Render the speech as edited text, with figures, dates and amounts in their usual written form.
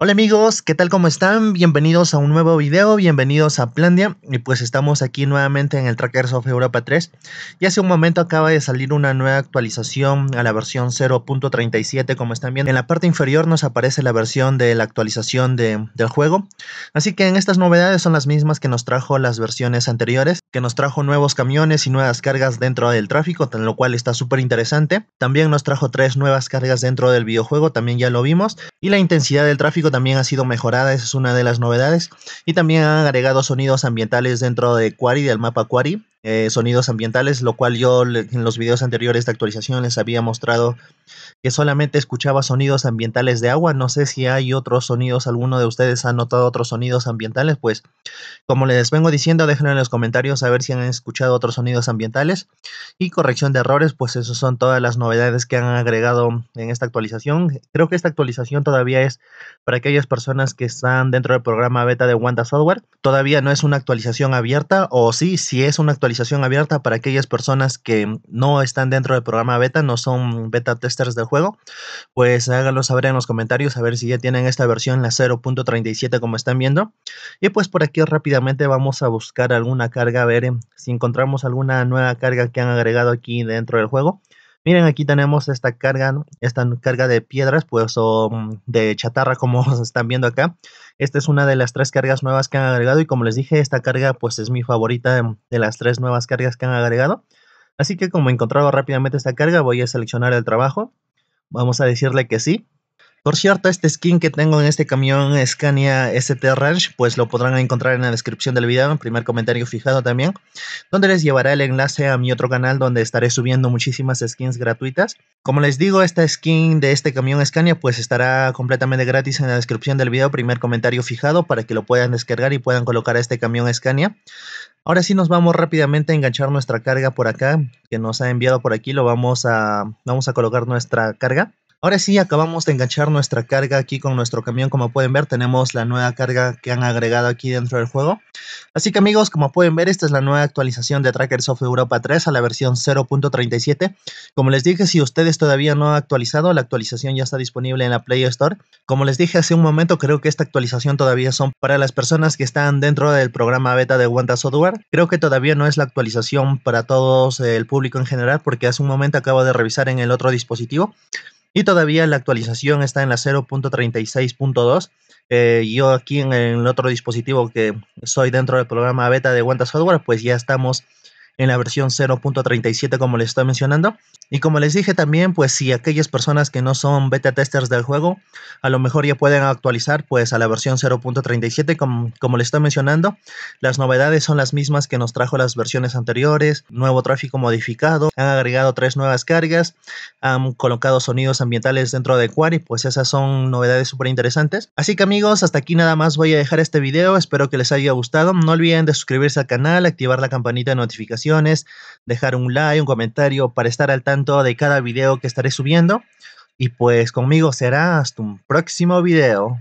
Hola amigos, ¿qué tal? ¿Cómo están? Bienvenidos a un nuevo video, bienvenidos a APPlandia. Y pues estamos aquí nuevamente en el Trackers of Europa 3. Y hace un momento acaba de salir una nueva actualización a la versión 0.37, como están viendo. En la parte inferior nos aparece la versión de la actualización del juego. Así que en estas novedades son las mismas que nos trajo las versiones anteriores, que nos trajo nuevos camiones y nuevas cargas dentro del tráfico, lo cual está súper interesante. También nos trajo 3 nuevas cargas dentro del videojuego, también ya lo vimos. Y la intensidad del tráfico también ha sido mejorada, esa es una de las novedades, y también han agregado sonidos ambientales dentro de Quarry, del mapa Quarry, sonidos ambientales, lo cual yo en los videos anteriores de actualización les había mostrado que solamente escuchaba sonidos ambientales de agua. No sé si hay otros sonidos, alguno de ustedes ha notado otros sonidos ambientales, pues como les vengo diciendo, déjenlo en los comentarios a ver si han escuchado otros sonidos ambientales. Y corrección de errores, pues esas son todas las novedades que han agregado en esta actualización. Creo que esta actualización todavía es para aquellas personas que están dentro del programa beta de Wanda Software. Todavía no es una actualización abierta, o sí es una actualización abierta para aquellas personas que no están dentro del programa beta, no son beta testers del juego. Pues háganlo saber en los comentarios a ver si ya tienen esta versión, la 0.37, como están viendo. Y pues por aquí rápidamente vamos a buscar alguna carga, a ver si encontramos alguna nueva carga que han agregado aquí dentro del juego. Miren, aquí tenemos esta carga de piedras, pues, o de chatarra, como están viendo acá. Esta es una de las 3 cargas nuevas que han agregado, y como les dije, esta carga pues es mi favorita de las 3 nuevas cargas que han agregado. Así que como he encontrado rápidamente esta carga, voy a seleccionar el trabajo. Vamos a decirle que sí. Por cierto, este skin que tengo en este camión Scania ST Range, pues lo podrán encontrar en la descripción del video, en primer comentario fijado también, donde les llevará el enlace a mi otro canal donde estaré subiendo muchísimas skins gratuitas. Como les digo, esta skin de este camión Scania pues estará completamente gratis en la descripción del video, primer comentario fijado, para que lo puedan descargar y puedan colocar a este camión Scania. Ahora sí nos vamos rápidamente a enganchar nuestra carga por acá, que nos ha enviado por aquí, vamos a colocar nuestra carga. Ahora sí, acabamos de enganchar nuestra carga aquí con nuestro camión. Como pueden ver, tenemos la nueva carga que han agregado aquí dentro del juego. Así que amigos, como pueden ver, esta es la nueva actualización de Trackers of Europa 3 a la versión 0.37. Como les dije, si ustedes todavía no han actualizado, la actualización ya está disponible en la Play Store. Como les dije hace un momento, creo que esta actualización todavía son para las personas que están dentro del programa beta de Wanda Software. Creo que todavía no es la actualización para todos el público en general, porque hace un momento acabo de revisar en el otro dispositivo. Y todavía la actualización está en la 0.36.2. Yo aquí en el otro dispositivo que soy dentro del programa beta de Wanda Software, pues ya estamos en la versión 0.37, como les estoy mencionando. Y como les dije también, pues si aquellas personas que no son beta testers del juego, a lo mejor ya pueden actualizar pues a la versión 0.37, como les estoy mencionando. Las novedades son las mismas que nos trajo las versiones anteriores. Nuevo tráfico modificado, han agregado 3 nuevas cargas, han colocado sonidos ambientales dentro de Quarry, pues esas son novedades súper interesantes. Así que amigos, hasta aquí nada más voy a dejar este video, espero que les haya gustado. No olviden de suscribirse al canal, activar la campanita de notificaciones, dejar un like, un comentario para estar al tanto de cada video que estaré subiendo. Y pues conmigo será hasta un próximo video.